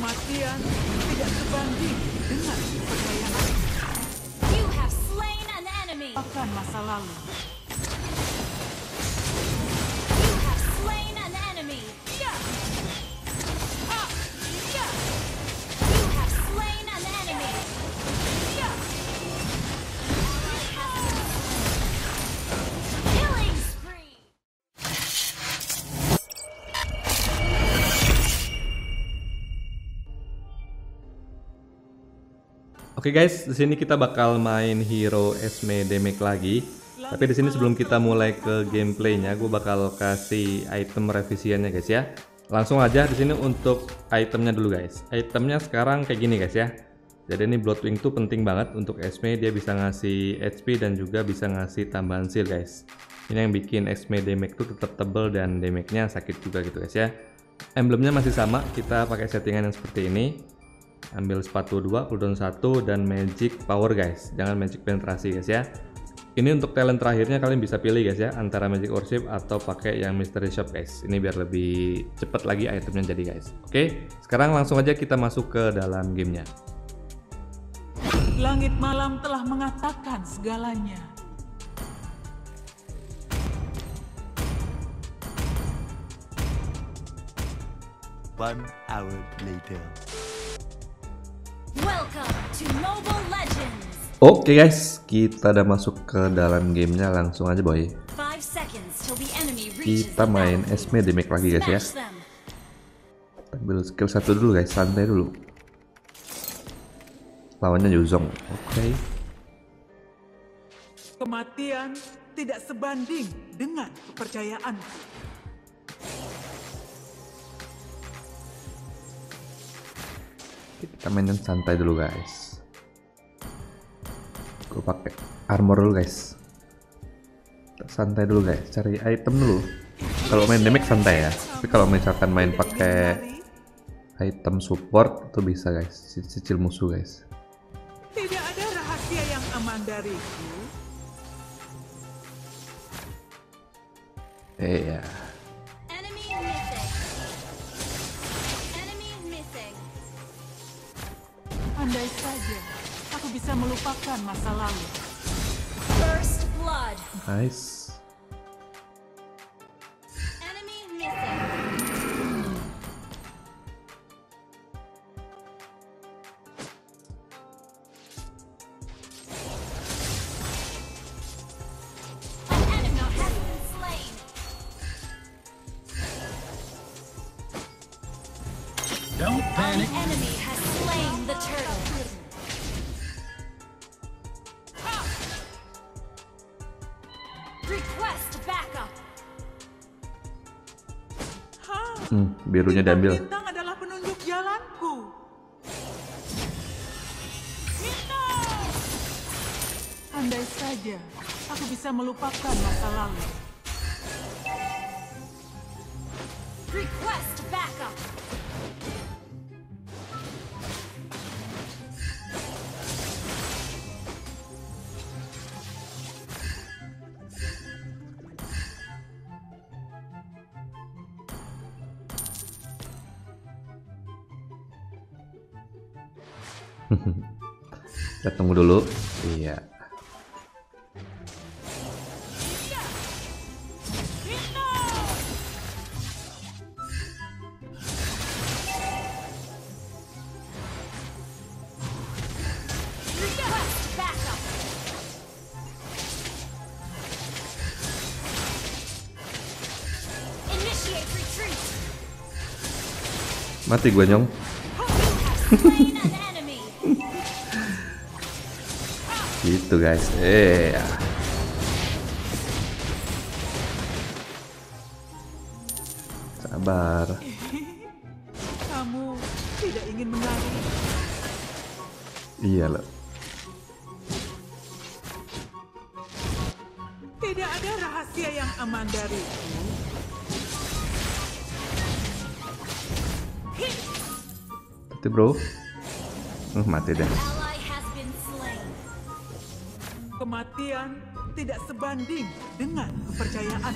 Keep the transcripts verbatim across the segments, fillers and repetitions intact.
Kematian tidak sebanding dengan kepercayaan. You have slain an enemy. Akan masa lalu. You have slain an enemy. Yeah. Ah. Yeah. You have slain an enemy. Yeah. Killing spree. Oke guys, di sini kita bakal main hero Esme Demek lagi. Tapi di sini sebelum kita mulai ke gameplaynya, gue bakal kasih item revisiannya guys ya. Langsung aja di sini untuk itemnya dulu guys. Itemnya sekarang kayak gini guys ya. Jadi ini Bloodwing tuh penting banget untuk Esme, dia bisa ngasih H P dan juga bisa ngasih tambahan shield guys. Ini yang bikin Esme damage tuh tetap tebel dan damage-nya sakit juga gitu guys ya. Emblemnya masih sama, kita pakai settingan yang seperti ini. Ambil sepatu dua, cooldown satu, dan magic power guys, jangan magic penetrasi guys ya. Ini untuk talent terakhirnya kalian bisa pilih guys ya, antara magic worship atau pakai yang mystery shop guys. Ini biar lebih cepat lagi itemnya jadi guys. Oke, sekarang langsung aja kita masuk ke dalam gamenya. Langit malam telah mengatakan segalanya. One hour later. Welcome to Noble Legends. Oke okay guys, kita udah masuk ke dalam gamenya, langsung aja boy. Kita main Esme Demek lagi guys ya. Ambil skill satu dulu guys, santai dulu. Lawannya Yu Zhong, oke. Okay. Kematian tidak sebanding dengan kepercayaan. Kita mainin santai dulu guys. Gue pakai armor dulu guys. Kita santai dulu guys, cari item dulu. Kalau main damage santai ya, tapi kalau misalkan main pakai item support itu bisa guys, cicil musuh guys. Tidak ada rahasia yang aman dariku. Iya. Yeah. Andai saja aku bisa melupakan masa lalu. First blood. Nice. Enemy missing. An enemy has been slain. Don't panic. An enemy has slain the turtle. Request backup. Hmm, birunya diambil. Bintang adalah penunjuk jalanku. Bintang. Andai saja aku bisa melupakan masa lalu. Request backup. Kita tunggu dulu. Iya. Mati gua nyong. Gitu guys, eh. Yeah. Sabar. Kamu tidak ingin mengalir. Iya loh. Tidak ada rahasia yang aman dariku. Mati bro. Uh, mati deh. Kematian tidak sebanding dengan kepercayaan.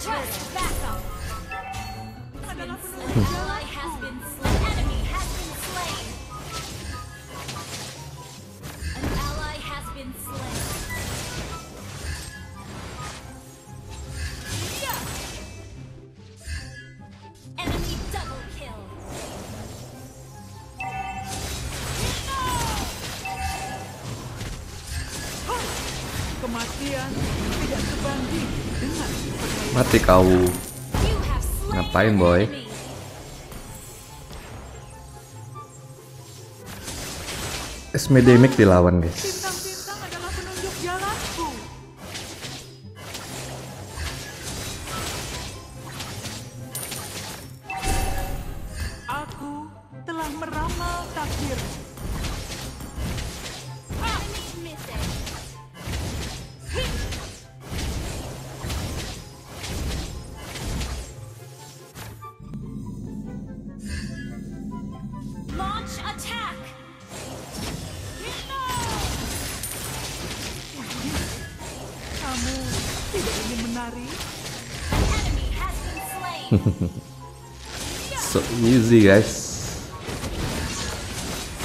Just back up. Ally has been slain. Enemy has been slain. An ally has been slain. Yeah. Enemy double kill. Kematian tidak sebanding dengan mati kau. Ngapain boy? Esmedemic dilawan guys. Bintang-bintang adalah penunjuk jalanku. Aku telah meramal takdir. So easy guys.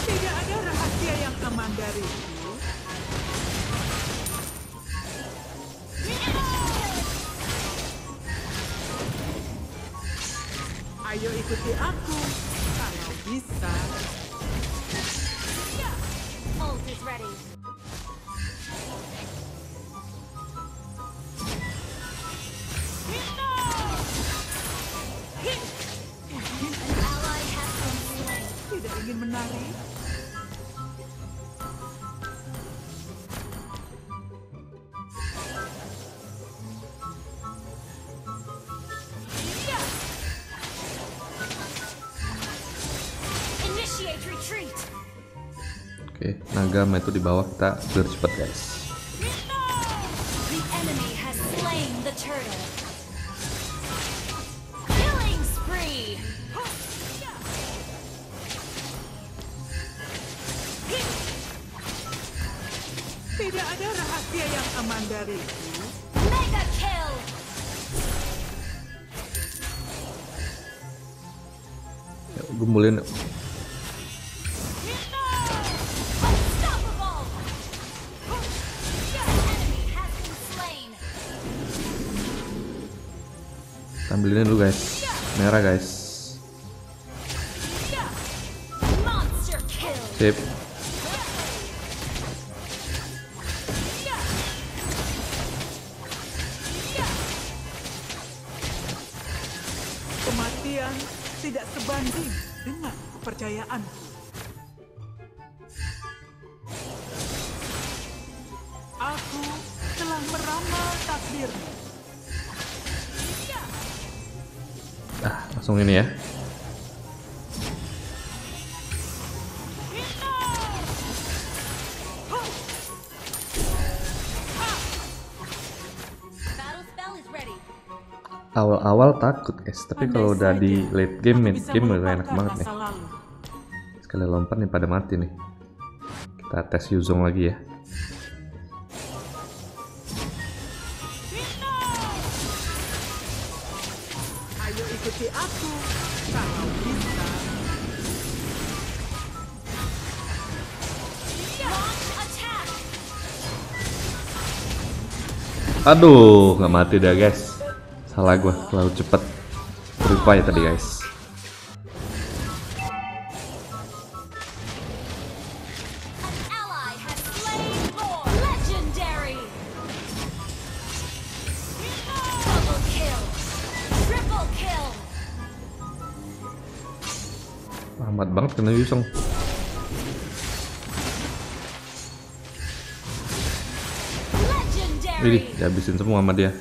Tidak ada rahasia yang aman dari itu. Ayo ikuti aku kalau bisa. Ult is ready. Ingin menari. Yeah. Initiate retreat. Oke, naga itu di bawah kita clear cepat guys. Tidak ada rahasia yang aman dariku. Mega kill. Ya, gembulin. Tampilin dulu guys. Merah guys. Sip. Kematian tidak sebanding dengan kepercayaanku. Aku telah meramal takdirmu. Ah, langsung ini ya. Awal-awal takut guys, tapi kalau udah di late game, mid game udah enak banget nih. Sekali lompat nih pada mati nih. Kita tes Yu Zhong lagi ya. Ayo ikuti aku. Aduh, nggak mati dah guys. Salah gua, terlalu cepet berupaya tadi guys. Amat banget kena Yu Zhong. Wih, dihabisin semua sama dia.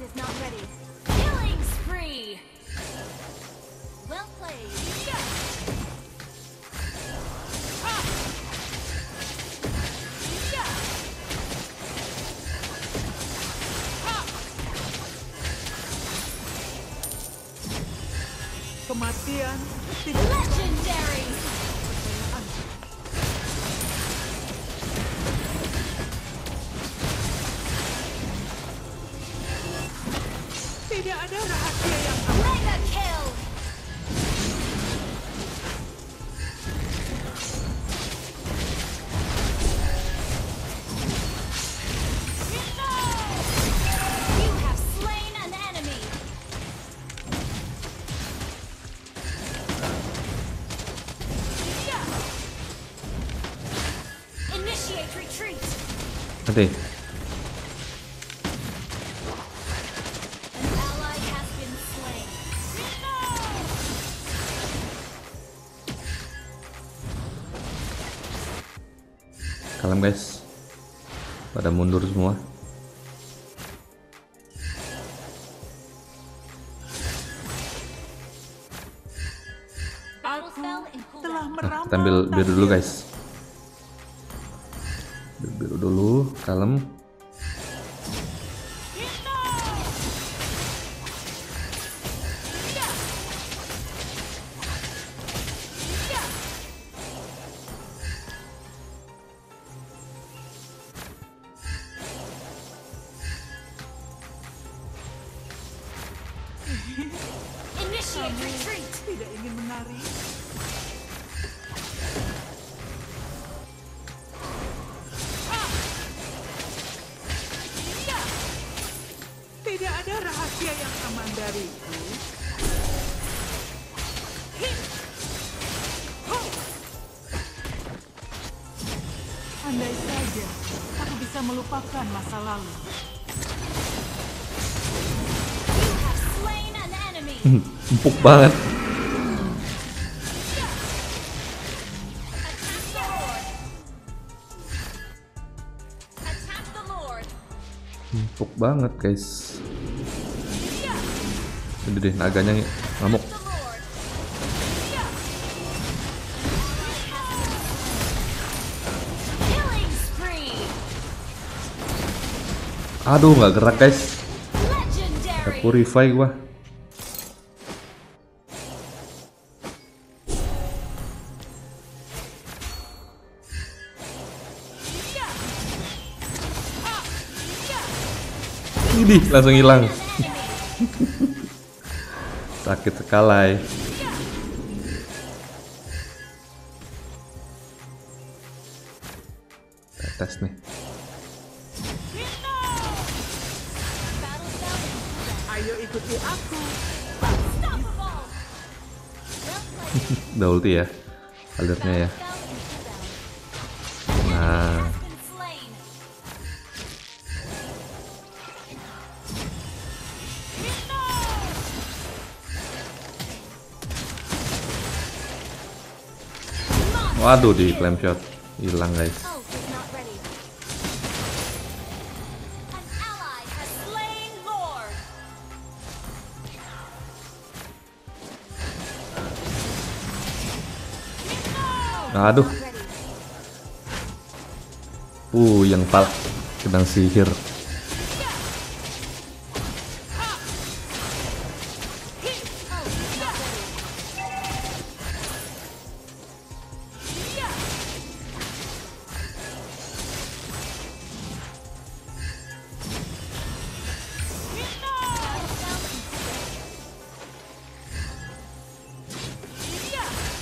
Is not ready. Killing spree. Well played. Yes. Ah. Yes. Ah. kematian tidak. Legendary. Tidak ada rahasia yang mega kill. An ally has been slain. Kalem guys, pada mundur semua. Nah, kita ambil biru dulu guys. Biru dulu, kalem. Tidak ingin menari. Rahasia yang aman dariku. Andai saja aku bisa melupakan masa lalu. Empuk banget. Empuk banget guys. Udah deh, naganya ngamuk. Aduh, nggak gerak guys. Ada purify gua. Idih, langsung hilang. Sakit sekali. Atas nih. Ayo ikuti aku. Udah ulti ya, alurnya ya. Nah. Waduh, di clam shot hilang guys. Aduh, uh yang pal sedang sihir.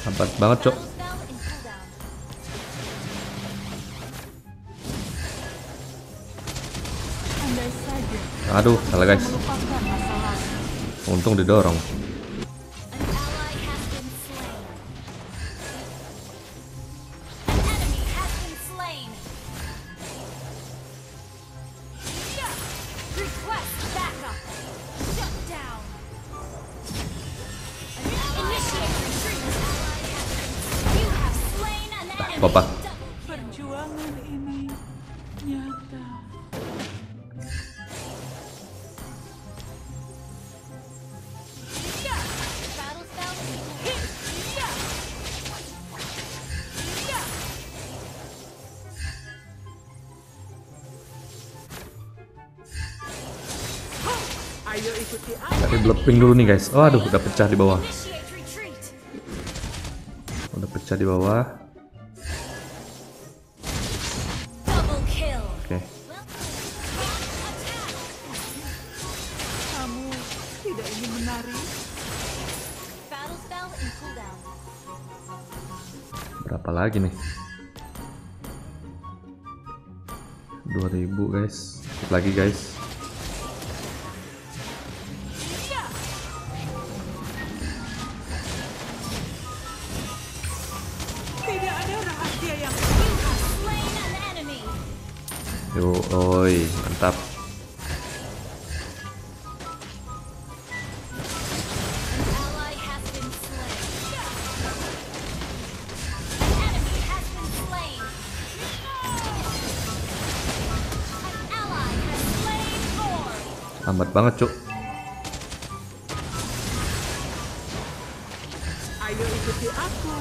Hebat banget cok. Aduh, salah guys. Untung didorong. Papa. Perjuangan ini nyata. Tapi bloodwing dulu nih guys. Waduh, udah pecah di bawah. Ada pecah di bawah. Oke. Okay. Kamu tidak ingin menari. Berapa lagi nih? dua ribu guys. Ikut lagi guys. Yo, oi, mantap. Amat banget, Cuk. Ayo ikuti aku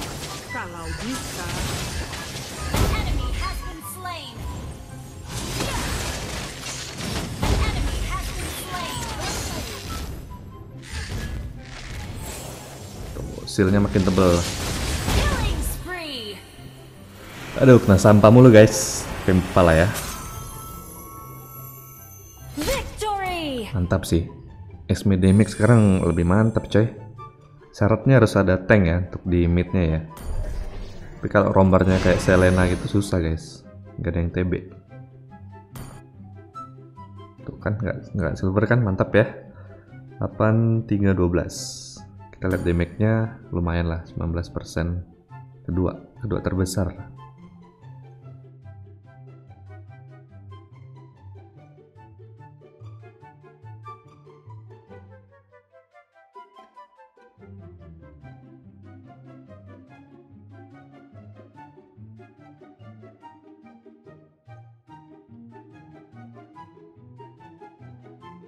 kalau bisa. Silnya makin tebel. Aduh, kena sampah mulu guys. Pimpal lah ya. Mantap sih. Esme damage sekarang lebih mantap coy. Syaratnya harus ada tank ya untuk di midnya ya. Tapi kalau rombarnya kayak Selena gitu susah guys. Gak ada yang T B. Tuh kan nggak nggak silver kan, mantap ya. delapan tiga dua belas. Kita lihat damage-nya lumayan lah, sembilan belas persen, kedua kedua terbesar.